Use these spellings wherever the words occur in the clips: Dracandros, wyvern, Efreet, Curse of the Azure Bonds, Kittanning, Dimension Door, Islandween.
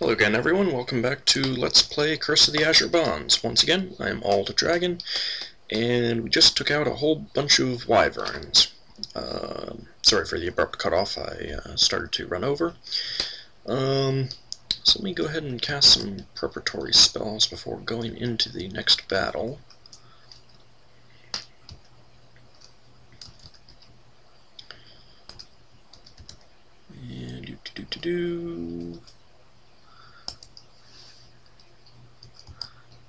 Hello again everyone, welcome back to Let's Play Curse of the Azure Bonds. Once again, I'm Old Dragon, and we just took out a whole bunch of wyverns. Sorry for the abrupt cutoff, I started to run over. So let me go ahead and cast some preparatory spells before going into the next battle. And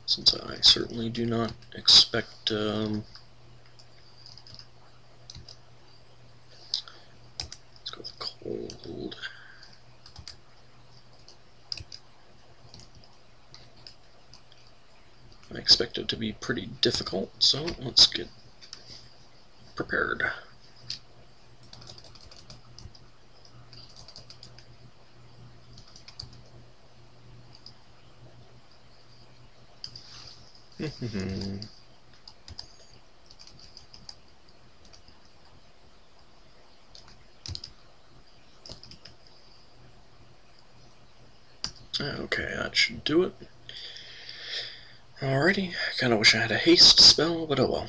since I certainly do not expect let's go with cold. I expect it to be pretty difficult, so let's get prepared. Okay, that should do it. Alrighty, kinda wish I had a haste spell, but oh well.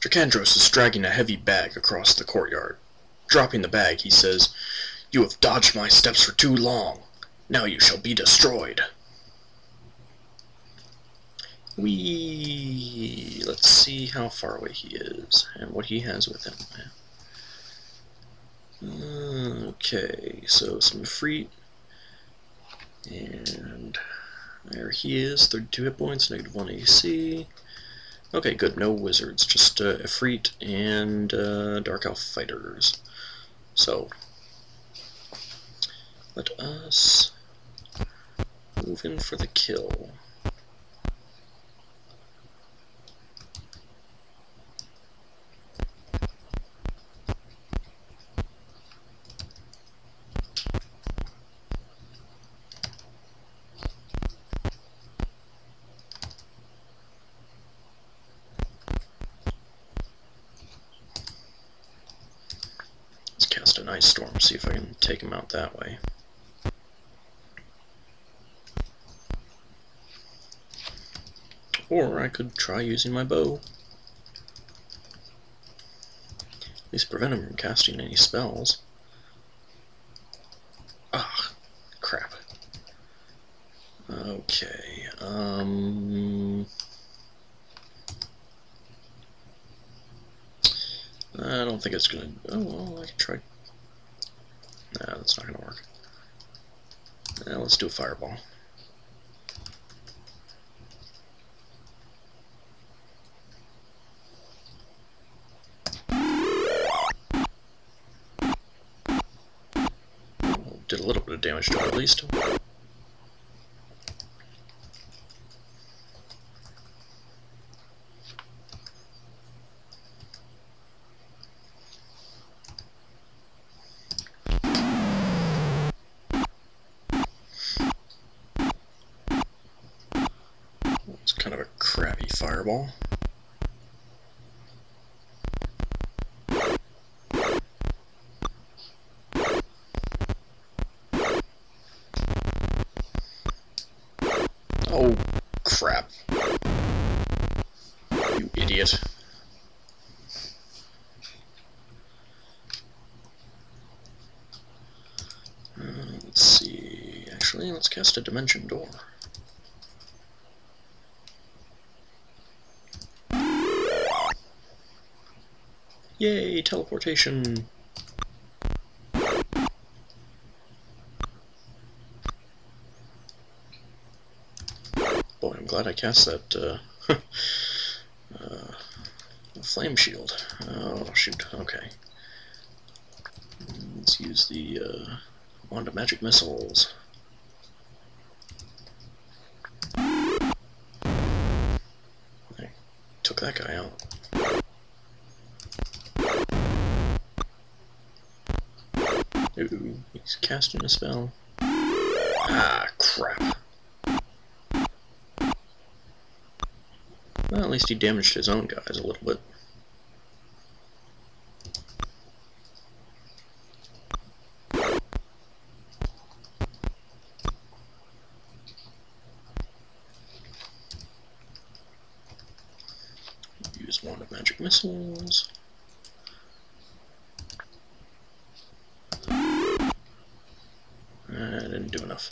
Dracandros is dragging a heavy bag across the courtyard. Dropping the bag, he says, "You have dodged my steps for too long. Now you shall be destroyed." Wee. Let's see how far away he is and what he has with him. Okay, so some Efreet, and there he is, 32 hit points, -1 AC. Okay, good, no wizards, just Efreet and Dark Elf fighters. So let us move in for the kill. Ice storm, see if I can take him out that way. Or I could try using my bow. At least prevent him from casting any spells. Ah, crap. Okay, I don't think it's gonna... Oh, well, I could try... No, that's not going to work. Now let's do a fireball. Well, did a little bit of damage to it at least. Fireball. Oh, crap. You idiot. Let's see. Actually, let's cast a dimension door. Yay, teleportation! Boy, I'm glad I cast that flame shield. Oh, shoot, okay. Let's use the Wand of Magic Missiles. I took that guy out. Ooh, he's casting a spell. Ah, crap. Well, at least he damaged his own guys a little bit. missiles. I didn't do enough.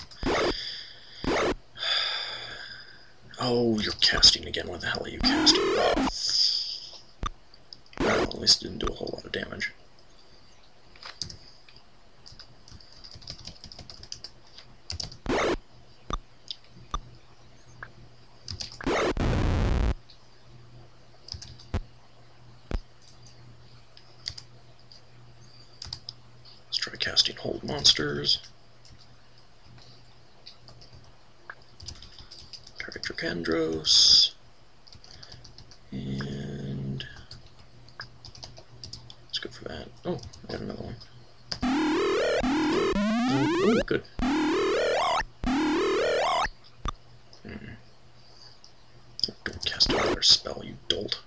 Oh, you're casting again. What the hell are you casting? Oh. Well, at least it didn't do a whole lot of damage. Let's try casting Hold Monsters. Dracandros and let's go for that. Oh, I got another one. Oh, good. I'm gonna cast another spell, you dolt.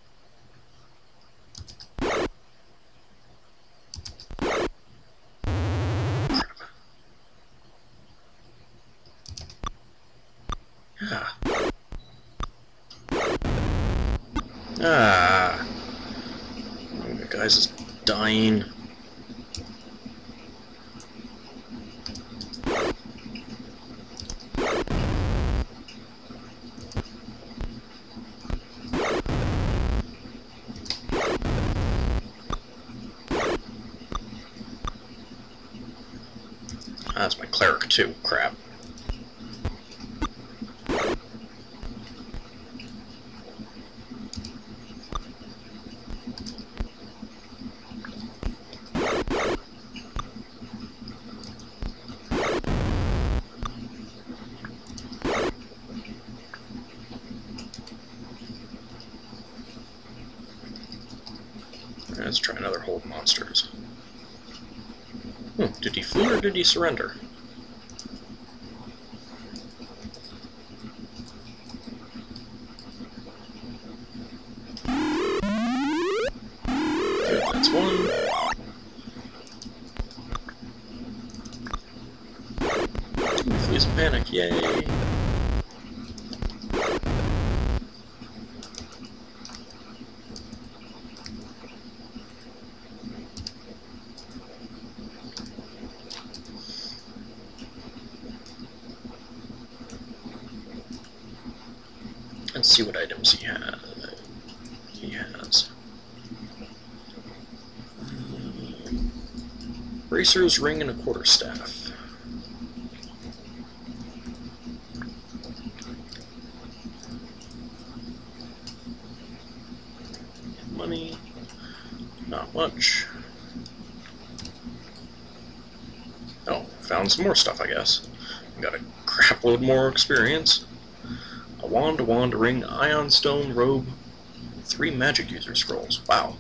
Ah, one of you guys is dying. That's my cleric too. Crap. Let's try another Hold Monsters. Did he flee or did he surrender? Good, that's one. He flees in panic, yay! Let's see what items he has. Racer's Ring and a Quarterstaff. Money. Not much. Oh, found some more stuff, I guess. Got a crap load more experience. Wand, ring, ion stone, robe, 3 magic user scrolls. Wow.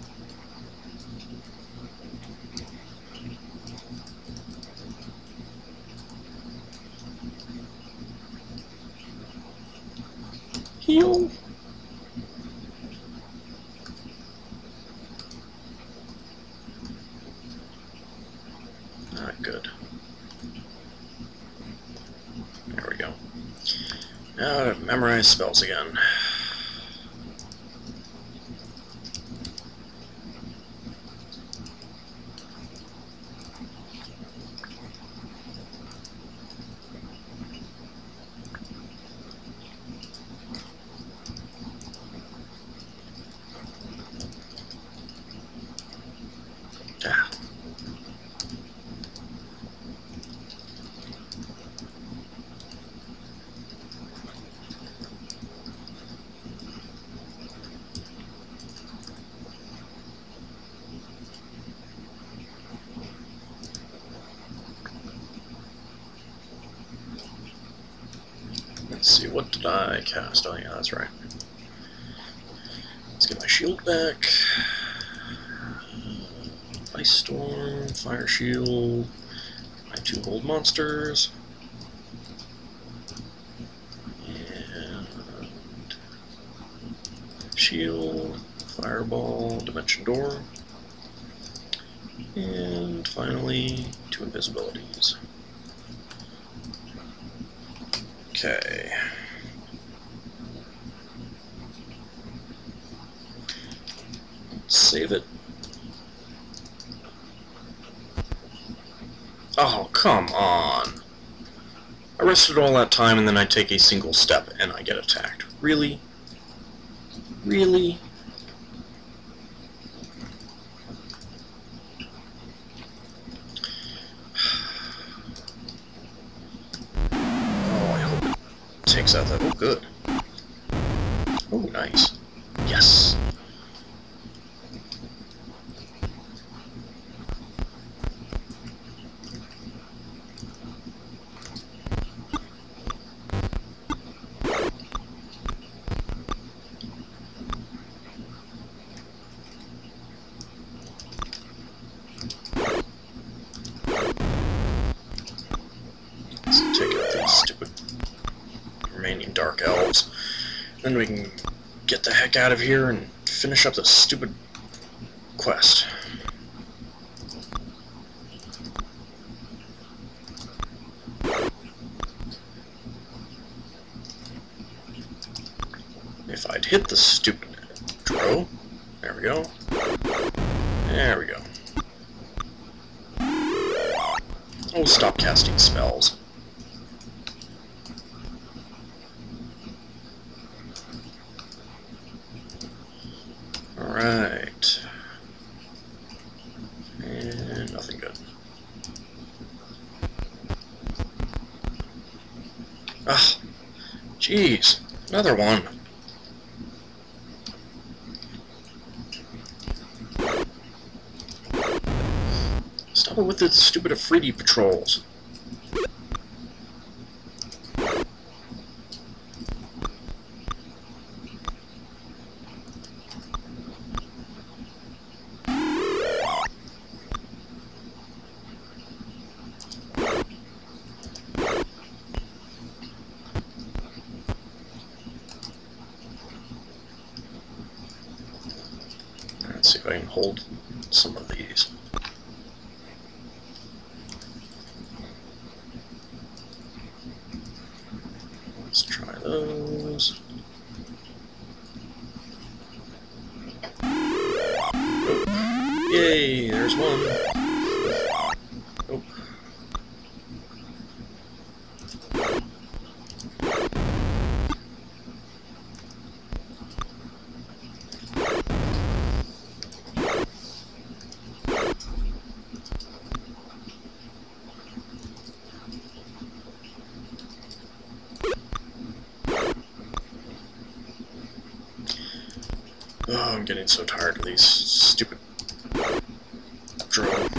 Heal. Not good. There we go. Now to memorize spells again. Let's see, what did I cast? Oh yeah, that's right. Let's get my shield back. Ice Storm, Fire Shield, my 2 Hold Monsters. And Shield, Fireball, Dimension Door. And finally, 2 Invisibilities. Okay. save it. Oh, come on. I rested all that time and then I take a single step and I get attacked. Really? Really? Oh, I hope it takes out that. Oh, good. Oh, nice. Yes. Then we can get the heck out of here and finish up this stupid quest. If I'd hit the stupid drill, there we go. There we go. Oh, stop casting spells. Right. And nothing good. Ah, jeez, another one. Stop it with the stupid Efreet patrols. See if I can hold some of these. Let's try those. Oh. Yay, there's one. Oh. Oh, I'm getting so tired of these stupid drones.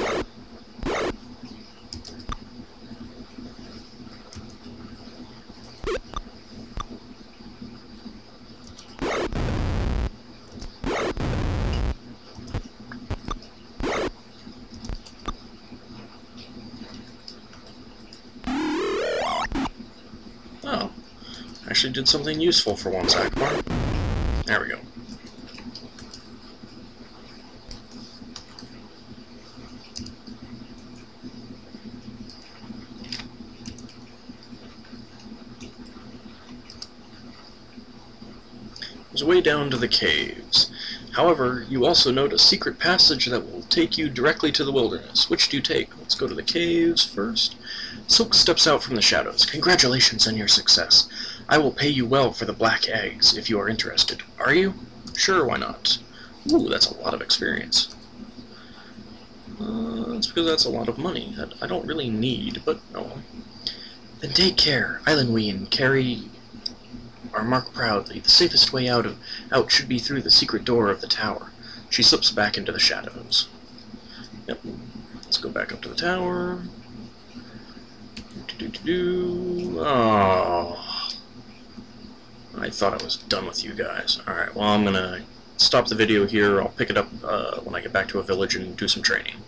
Oh, I actually did something useful for one side. There we go. Way down to the caves. However, you also note a secret passage that will take you directly to the wilderness. Which do you take? Let's go to the caves first. Silk steps out from the shadows. Congratulations on your success. I will pay you well for the black eggs if you are interested. Are you? Sure, why not? Ooh, that's a lot of experience. That's because that's a lot of money that I don't really need, but no. Then take care, Islandween. Carry are marked proudly. The safest way out should be through the secret door of the tower. She slips back into the shadows. Yep. Let's go back up to the tower. Oh, I thought I was done with you guys. Alright, well, I'm gonna stop the video here. I'll pick it up when I get back to a village and do some training.